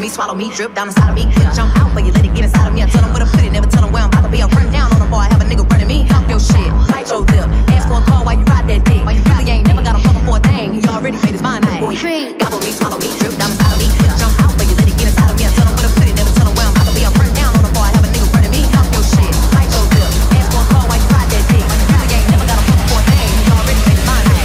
me, swallow me, drip down inside of me. Jump out for you, let it get inside of me. I tell them where to put it, never tell them where I'm about to be. I'm running down on them, boy, I have a nigga running me. Hump your shit, bite your lip. Ass gon' call while you ride that dick. Why you really ain't never got a problem for a thing. He already made his mind up. Gobble me, swallow me, drip down inside of me. Jump out for you, let it get inside of me. I tell them where to put it, never tell them where I'm about to be. I'm running down on them, boy, I have a nigga running me. Hump your shit, bite your lip. Ass gon' call while you ride that dick. Why you really ain't never got a problem for a thing. He already made his mind up.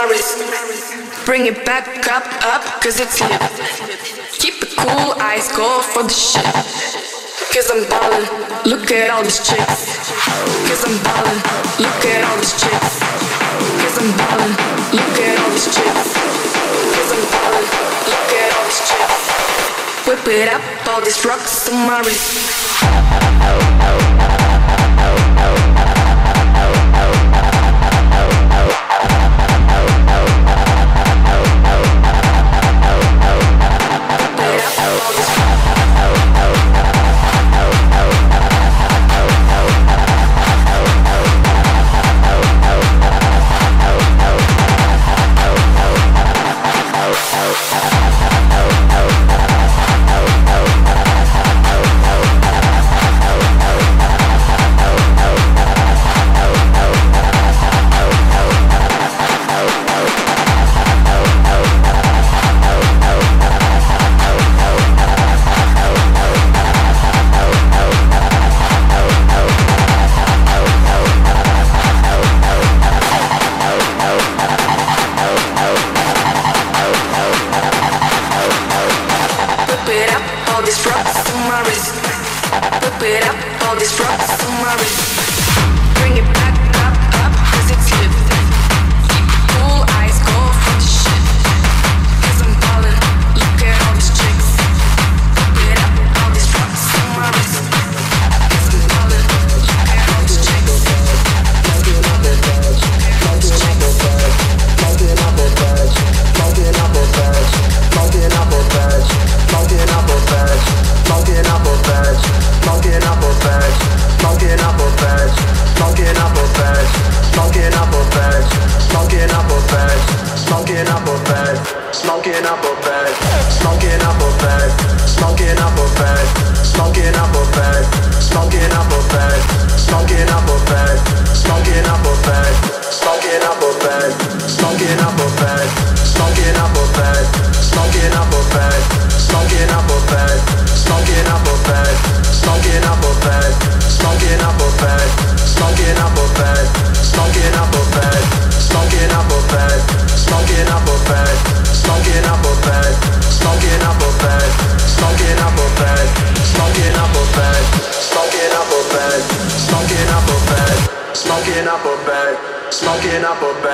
Morris. Bring it back up, cause it's lit. Keep it cool, eyes go for the shit. Cause I'm ballin', look at all these chicks. Cause I'm ballin', look at all these chicks. Cause I'm ballin', look at all these chicks. Cause I'm ballin', look at all these chicks. Whip it up, all these rocks on my wrist. Smoking up a bag,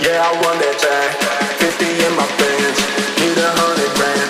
yeah, I want that tag. 50 in my pants, need 100 grand.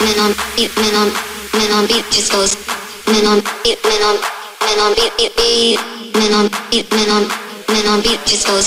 Men on beat just goes.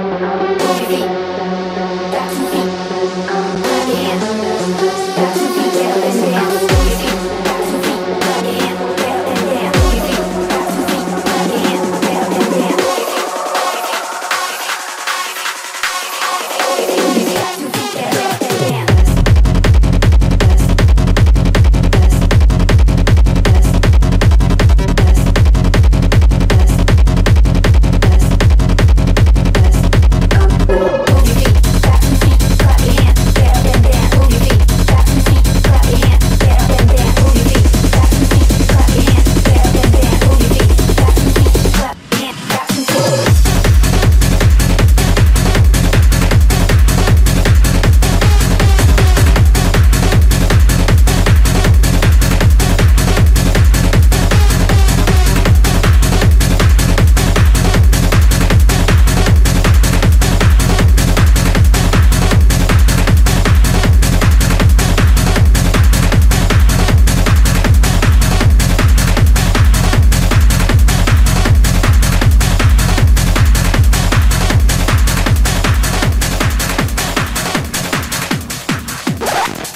Die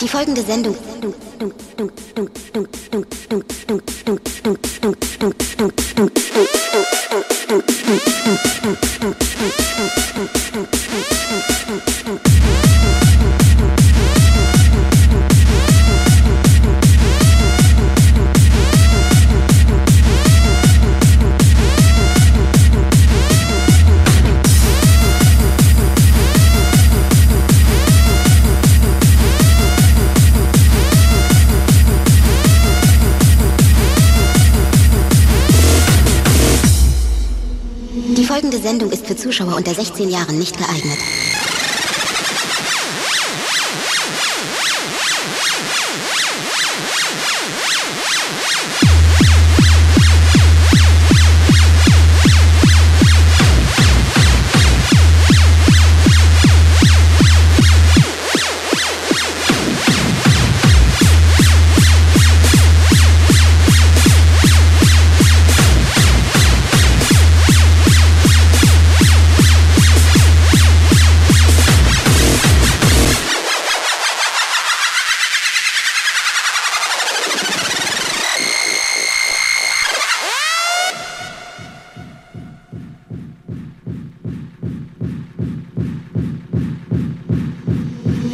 folgende Sendung Die Sendung ist für Zuschauer unter 16 Jahren nicht geeignet.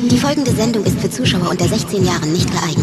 Die folgende Sendung ist für Zuschauer unter 16 Jahren nicht geeignet.